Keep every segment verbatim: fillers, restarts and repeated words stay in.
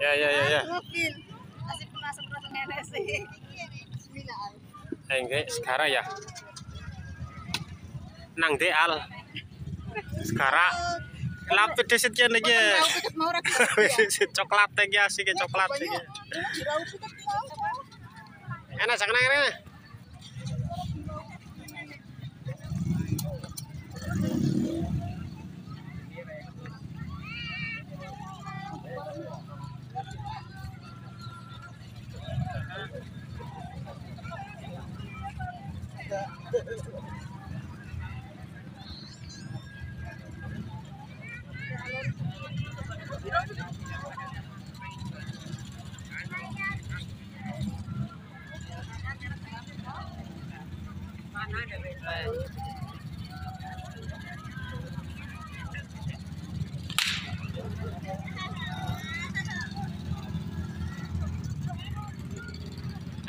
Ya ya ya ya. Enggak sekarang ya. Nang deal. Sekarang lapet desetnya aja. Coklat lagi asik ke coklat lagi. Enak saknang enak.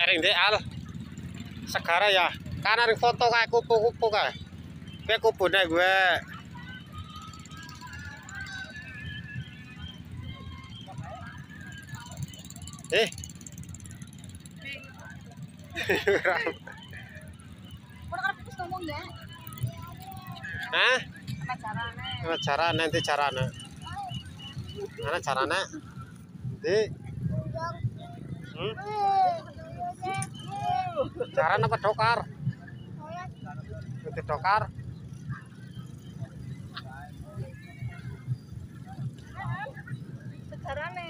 Ering deh al segara ya karena foto kayak kupu-kupu kayak kayak kupunya gue eh Hah? Nah, cara nanti caranya. Mana caranya? Nanti. Hmm? Caranya apa dokar? Itu dokar. Caranya.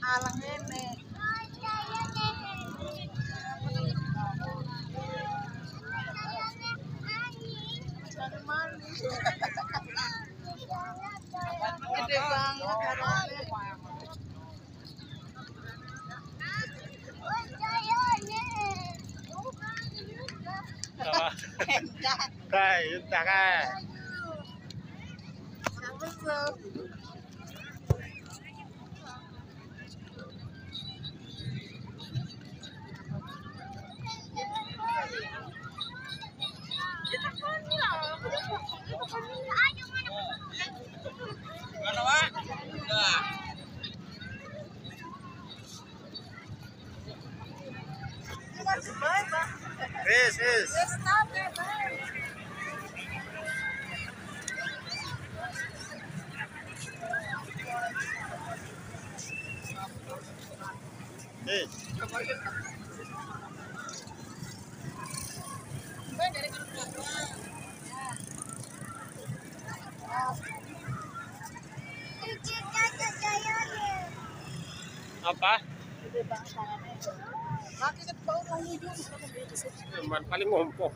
Alang This is Hey. Apa? Cuman paling ngompol.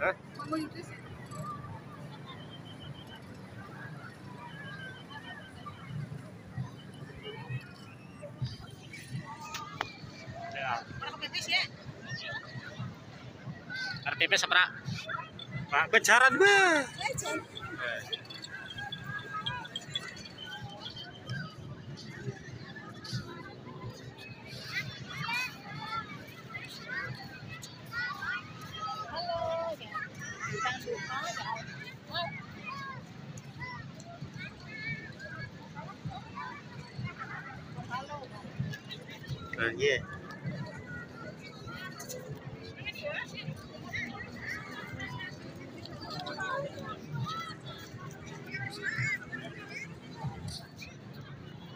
Hah? R T P seprak. Pak bejaran gue. Nah, yeah.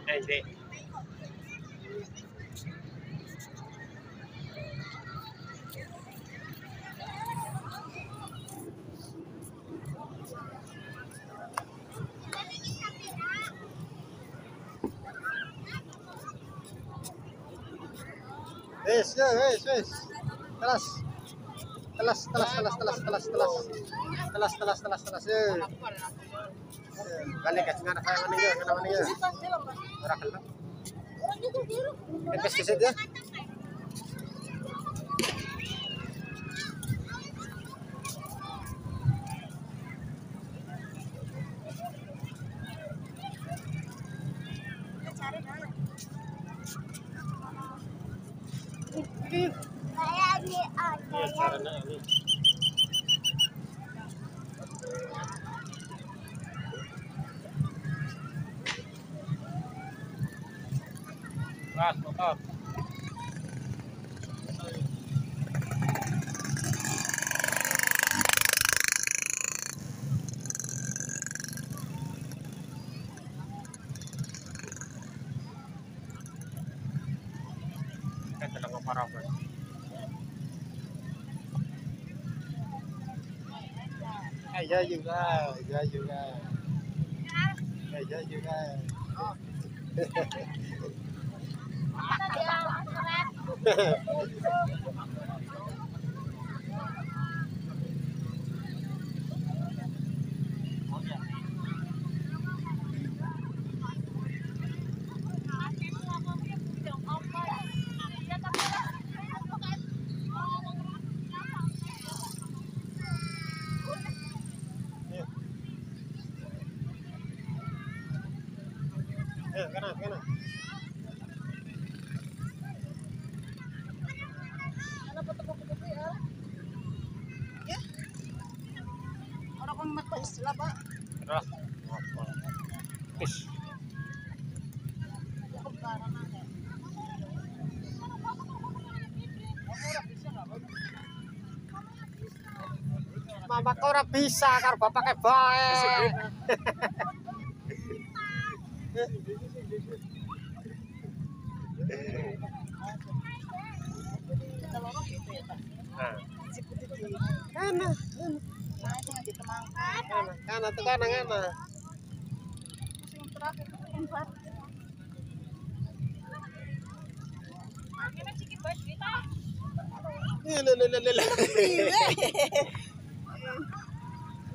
Hey, Wes, wes, wes. Telas. Telas, telas, telas, telas, telas, telas. Telas, telas, telas, telas. Balik ke sana kayak mana ya, kenapa nih ya? Ora kelem. Epes keset ya. Gas, mantap. Kita telah memparahkan. Aja juga, aja juga, aja juga. Kanan, kanan. Ya. Orang komat Pak istilah Pak. Terus. Fish. Mama kok ora bisa karo bapake bae. Kana, kana tuh kana kana.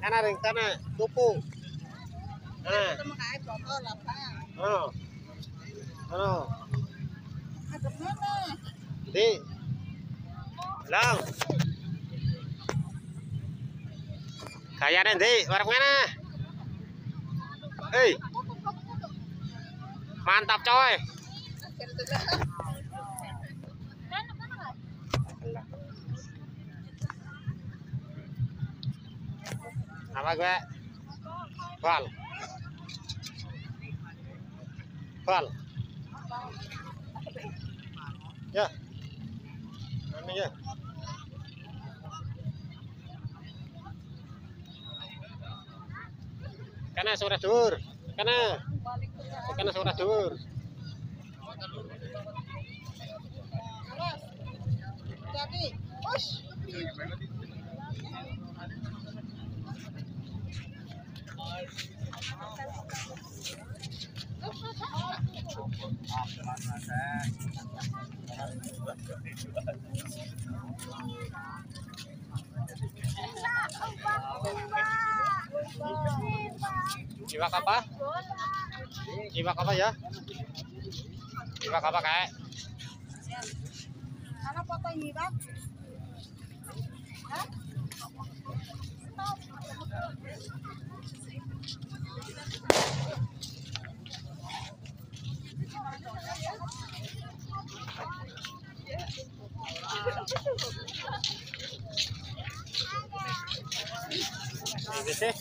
Kana ring kana tupu. Nah. Oh. Oh. Di. Lang. Kayaknya nanti warung mana? Hei, mantap coy. Apa gue? Bal, bal. Ya, ini ya. Kana suara dur, kana, kana suara dur. Jadi, push. Iwak apa? Iwak apa ya? Iwak apa kayak? Karena foto iwak. Hah? Ini sih.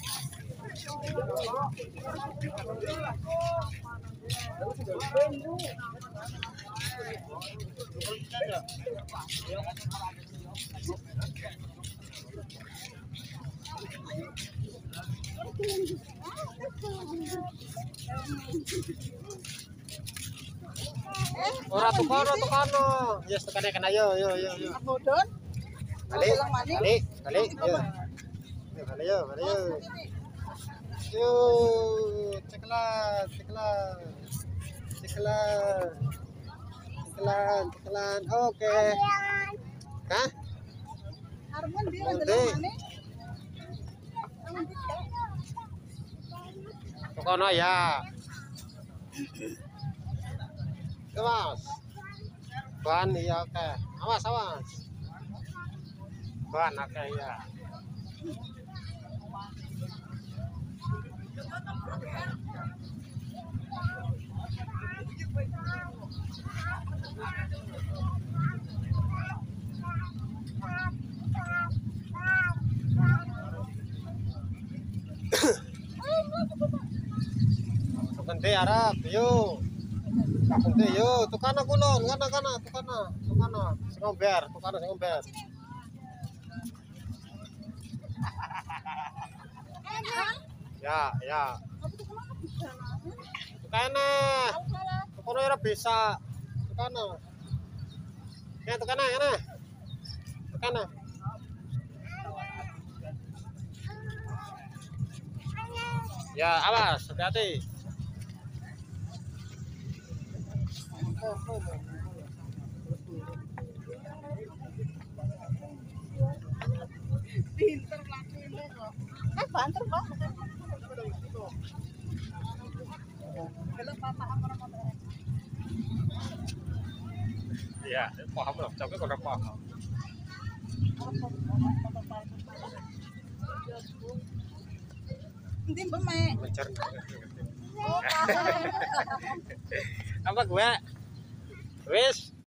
Ora tukano tukano. Yes tukane kena yo yo yo yo. Mudun. Balik, balik, balik. Yo. Balik yo, balik yo. Yo, ceklas, ceklas. Ceklas. Telan, telan. Oke. Hah? Harmon di dalamane. Kono ya. Kemas. Ban ya oke. Awas, awas. Ban oke ya. Tukante Arab, yo. Tukante yo, tukana kunon, tukana tukana, tukana, tukana, sing ngomber, tukana sing ngomber. Ya, ya. Tukana. Tukana ora bisa. Tukana. Ya, tukana, tukana. Tukana. Ya, awas, hati-hati. Pinter lakuin lo. Eh, banter kok. Belum paham apa-apa. Iya, paham loh, tapi kurang paham. Nanti bemek. Apa gue? Wis